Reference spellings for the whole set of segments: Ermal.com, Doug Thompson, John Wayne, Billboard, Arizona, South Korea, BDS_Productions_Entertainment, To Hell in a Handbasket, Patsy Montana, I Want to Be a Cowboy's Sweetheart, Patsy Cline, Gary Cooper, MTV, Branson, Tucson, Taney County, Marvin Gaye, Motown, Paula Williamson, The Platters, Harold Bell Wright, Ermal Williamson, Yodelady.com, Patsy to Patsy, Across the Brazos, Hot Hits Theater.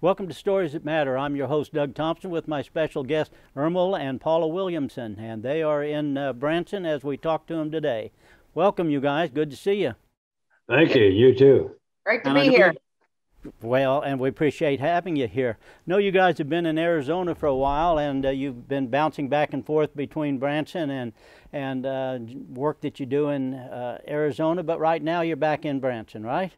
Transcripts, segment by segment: Welcome to Stories That Matter. I'm your host, Doug Thompson, with my special guests, Ermal and Paula Williamson, and they are in Branson as we talk to them today. Welcome, you guys. Good to see you. Thank you. You too. Great to be here. Well, and we appreciate having you here. Know you guys have been in Arizona for a while, and you've been bouncing back and forth between Branson and work that you do in Arizona, but right now you're back in Branson, right?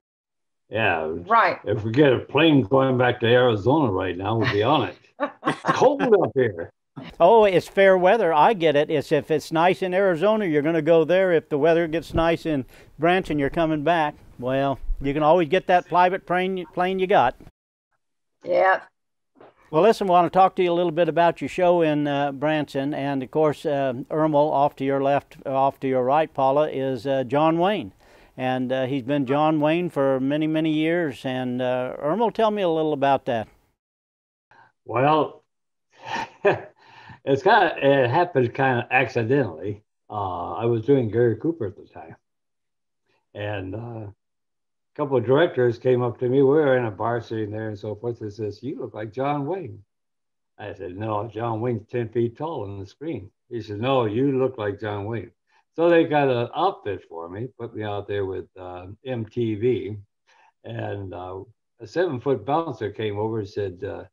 Yeah, right. If we get a plane going back to Arizona right now, we'll be on it. It's cold up here. Oh, it's fair weather. I get it. It's if it's nice in Arizona, you're going to go there. If the weather gets nice in Branson, you're coming back. Well, you can always get that private plane you got. Yeah. Well, listen, I want to talk to you a little bit about your show in Branson. And, of course, Ermal, off to your left, off to your right, Paula, is John Wayne. And he's been John Wayne for many, many years. And Ermal, tell me a little about that. Well, it happened kind of accidentally. I was doing Gary Cooper at the time, and a couple of directors came up to me. We were in a bar sitting there and so forth. They says, "You look like John Wayne." I said, "No, John Wayne's 10 feet tall on the screen." He said, "No, you look like John Wayne." So they got an outfit for me, put me out there with MTV, and a 7-foot bouncer came over and said,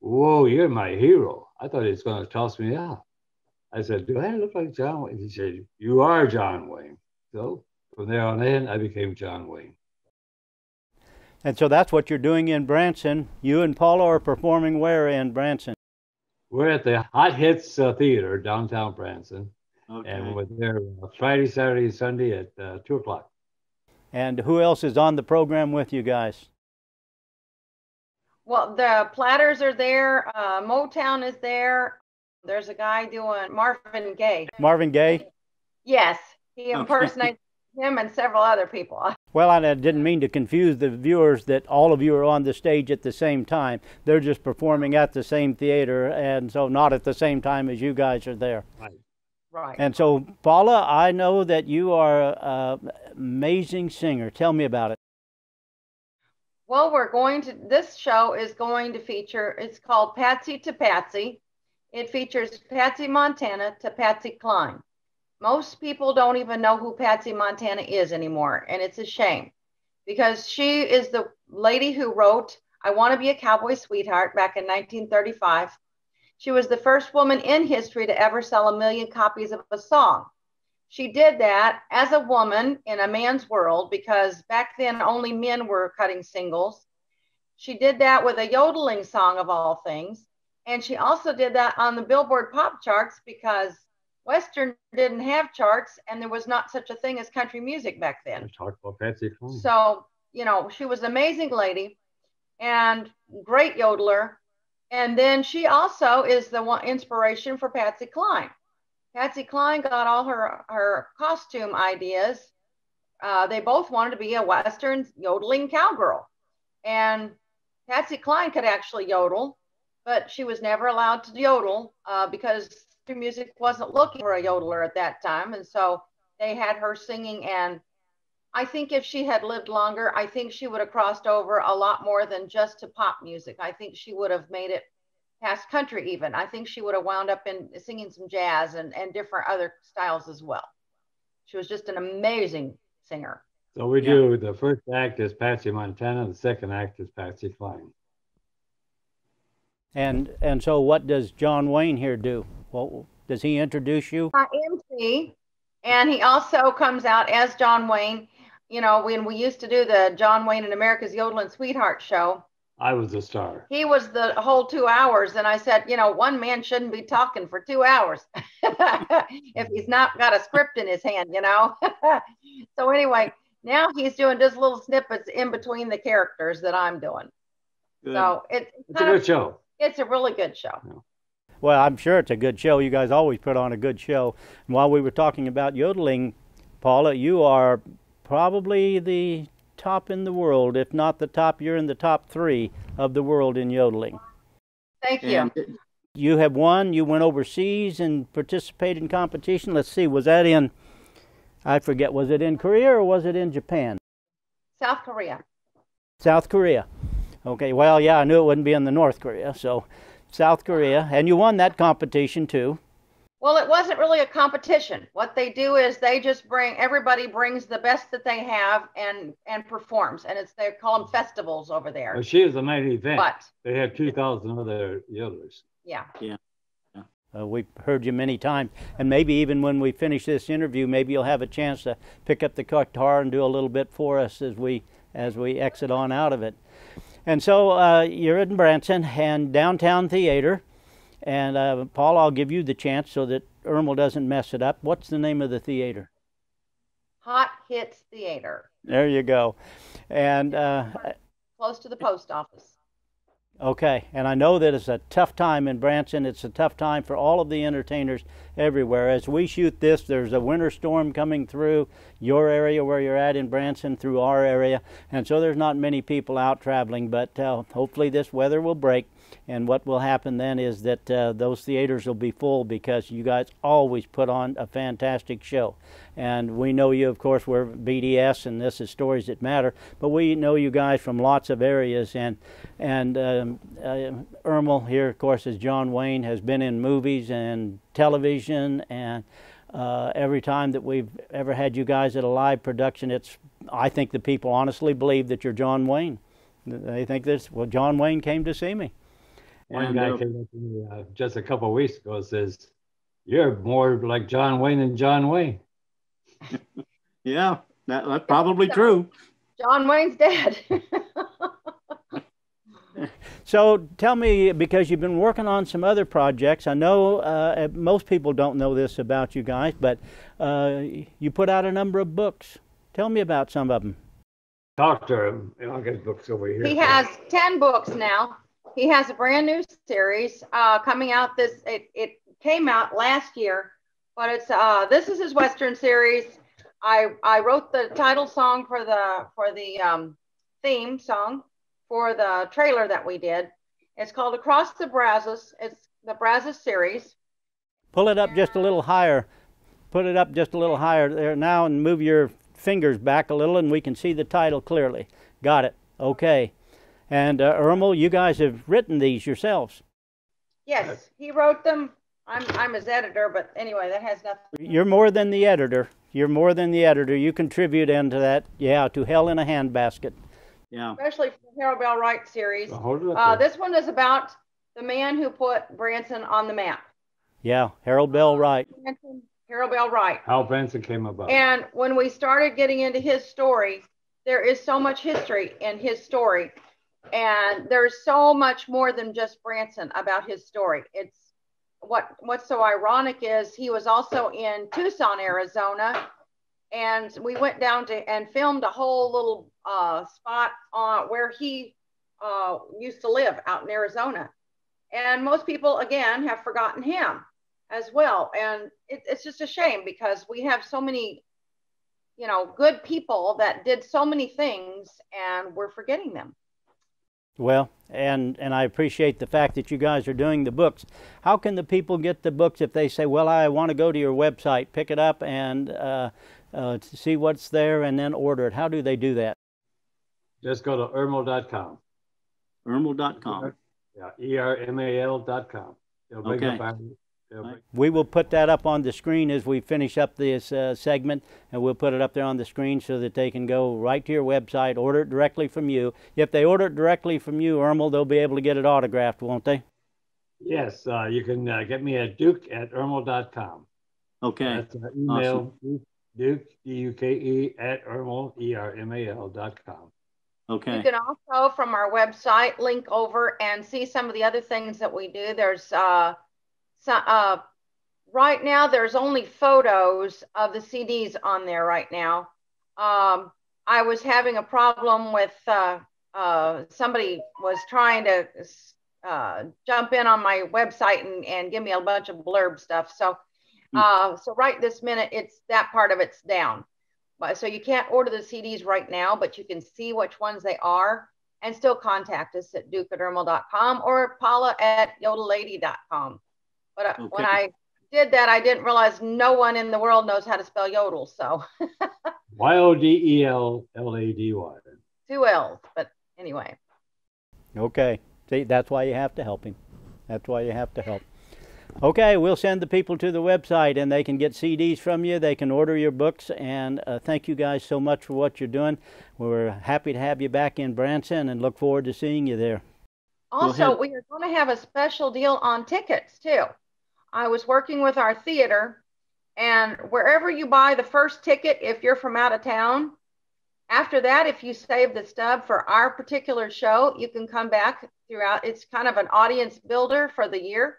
"Whoa, you're my hero." I thought he was going to toss me out. I said, "Do I look like John Wayne?" He said, "You are John Wayne." So from there on in, I became John Wayne. And so that's what you're doing in Branson. You and Paula are performing where in Branson? We're at the Hot Hits Theater, downtown Branson. Okay. And we're there Friday, Saturday, and Sunday at 2 o'clock. And who else is on the program with you guys? Well, the Platters are there. Motown is there. There's a guy doing Marvin Gaye. Marvin Gaye? Yes. He impersonates him and several other people. Well, I didn't mean to confuse the viewers that all of you are on the stage at the same time. They're just performing at the same theater, and so not at the same time as you guys are there. Right. Right. And so, Paula, I know that you are an amazing singer. Tell me about it. Well, this show is going to feature, it's called Patsy to Patsy. It features Patsy Montana to Patsy Cline. Most people don't even know who Patsy Montana is anymore, and it's a shame because she is the lady who wrote I Want to Be a Cowboy's Sweetheart back in 1935. She was the first woman in history to ever sell 1 million copies of a song. She did that as a woman in a man's world because back then only men were cutting singles. She did that with a yodeling song of all things. And she also did that on the Billboard pop charts because Western didn't have charts and there was not such a thing as country music back then. So, you know, she was an amazing lady and great yodeler. And then she also is the one inspiration for Patsy Cline. Patsy Cline got all her costume ideas. They both wanted to be a Western yodeling cowgirl. And Patsy Cline could actually yodel, but she was never allowed to yodel because country music wasn't looking for a yodeler at that time. And so they had her singing. And I think if she had lived longer, I think she would have crossed over a lot more than just to pop music. I think she would have made it past country even. I think she would have wound up in singing some jazz and different other styles as well. She was just an amazing singer. So we do the first act is Patsy Montana, the second act is Patsy Cline. And so what does John Wayne here do? Well, does he introduce you? MC, and he also comes out as John Wayne. You know, when we used to do the John Wayne and America's Yodeling Sweetheart show. I was the star. He was the whole 2 hours. And I said, you know, one man shouldn't be talking for 2 hours if he's not got a script in his hand, you know. So anyway, now he's doing just little snippets in between the characters that I'm doing. Good. So it's a good show. It's a really good show. Yeah. Well, I'm sure it's a good show. You guys always put on a good show. And while we were talking about yodeling, Paula, you are probably the top in the world. If not the top, you're in the top 3 of the world in yodeling. Thank you. And you have won. You went overseas and participated in competition. Let's see, was that in, I forget, was it in Korea or was it in Japan? South Korea. South Korea. Okay, well, yeah, I knew it wouldn't be in the North Korea, so South Korea. And you won that competition, too. Well, it wasn't really a competition. What they do is they just bring, everybody brings the best that they have and performs. And it's, they call them festivals over there. Well, she was the main event. But they had 2,000 other yodelers. Yeah. Yeah. We've heard you many times, and maybe even when we finish this interview, maybe you'll have a chance to pick up the guitar and do a little bit for us as we exit on out of it. And so you're in Branson and Downtown Theater, and Paul, I'll give you the chance so that Ermal doesn't mess it up. What's the name of the theater? Hot Hits Theater. There you go. And close to the post office. Okay, and I know that it's a tough time in Branson. It's a tough time for all of the entertainers everywhere. As we shoot this, there's a winter storm coming through your area where you're at in Branson, through our area, and so there's not many people out traveling, but hopefully this weather will break, and what will happen then is that those theaters will be full because you guys always put on a fantastic show. And we know you, of course, we're BDS, and this is Stories That Matter, but we know you guys from lots of areas, and Ermal here, of course, is John Wayne, has been in movies and television, and every time that we've ever had you guys at a live production, I think the people honestly believe that you're John Wayne. They think this, well, John Wayne came to see me. One guy came up to me just a couple of weeks ago and says, "You're more like John Wayne than John Wayne." Yeah, that's probably true. John Wayne's dead. So tell me, because you've been working on some other projects, I know most people don't know this about you guys, but you put out a number of books. Tell me about some of them. Talk to him. I'll get his books over here. He has 10 books now. He has a brand new series coming out. It came out last year, but it's this is his Western series. I wrote the title song for the theme song for the trailer that we did. It's called Across the Brazos. It's the Brazos series. Pull it up just a little higher. Put it up just a little higher there now, and move your fingers back a little, and we can see the title clearly. Got it. Okay. And Ermal, you guys have written these yourselves. Yes, he wrote them. I'm his editor, but anyway, that has nothing. You're more than the editor. You're more than the editor. You contribute into that. Yeah, To Hell in a Handbasket. Yeah. Especially for the Harold Bell Wright series. This one is about the man who put Branson on the map. Yeah, Harold Bell Wright. Harold Bell Wright. How Branson came about. And when we started getting into his story, there is so much history in his story. And there's so much more than just Branson about his story. It's what's so ironic is he was also in Tucson, Arizona. And we went down to and filmed a whole little spot on where he used to live out in Arizona. And most people, again, have forgotten him as well. And it's just a shame because we have so many, you know, good people that did so many things and we're forgetting them. Well, and I appreciate the fact that you guys are doing the books. How can the people get the books if they say, well, I want to go to your website, pick it up and see what's there and then order it? How do they do that? Just go to Ermal.com. Ermal.com. Yeah, E-R-M-A-L.com. They'll bring up our... We will put that up on the screen as we finish up this segment, and we'll put it up there on the screen so that they can go right to your website, order it directly from you. If they order it directly from you, Ermal, they'll be able to get it autographed, won't they? Yes, you can get me at duke@ermal.com. Okay. That's an email, awesome. Duke, D-U-K-E, at Ermal, E-R-M-A-L.com. Okay. You can also, from our website, link over and see some of the other things that we do. There's... So right now, there's only photos of the CDs on there right now. I was having a problem with somebody was trying to jump in on my website and give me a bunch of blurb stuff. So right this minute, it's that part of it's down. So you can't order the CDs right now, but you can see which ones they are and still contact us at duke@ermal.com or Paula at Yodelady.com. But when I did that, I didn't realize no one in the world knows how to spell yodel. So Y-O-D-E-L-L-A-D-Y. Two L's, but anyway. Okay. See, that's why you have to help him. That's why you have to help. Okay, we'll send the people to the website, and they can get CDs from you. They can order your books, and thank you guys so much for what you're doing. We're happy to have you back in Branson and look forward to seeing you there. Also, we are going to have a special deal on tickets, too. I was working with our theater, and wherever you buy the first ticket, if you're from out of town, after that, if you save the stub for our particular show, you can come back throughout. It's kind of an audience builder for the year.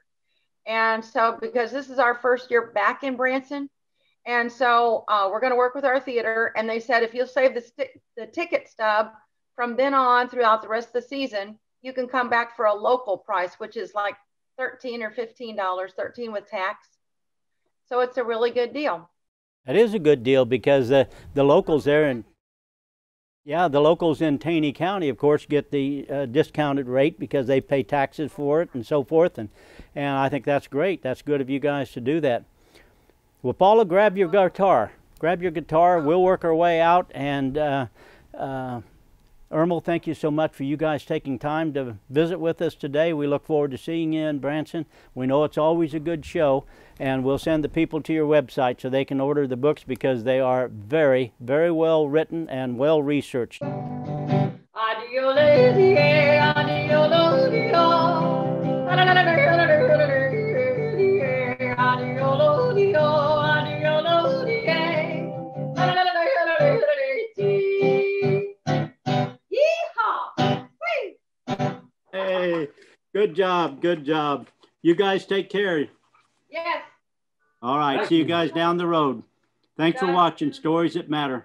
And so, because this is our first year back in Branson, and so we're going to work with our theater, and they said, if you'll save the ticket stub from then on throughout the rest of the season, you can come back for a local price, which is like $13 or $15, 13 with tax. So it's a really good deal. That is a good deal, because the locals there in, yeah, the locals in Taney County, of course, get the discounted rate because they pay taxes for it and so forth. And I think that's great. That's good of you guys to do that. Well, Paula, grab your guitar. Grab your guitar. We'll work our way out. And Ermal, thank you so much for you guys taking time to visit with us today. We look forward to seeing you in Branson. We know it's always a good show. And we'll send the people to your website so they can order the books, because they are very, very well written and well researched. Hey, good job, good job. You guys take care. Yes. All right, see you guys down the road. Thanks for watching Stories That Matter.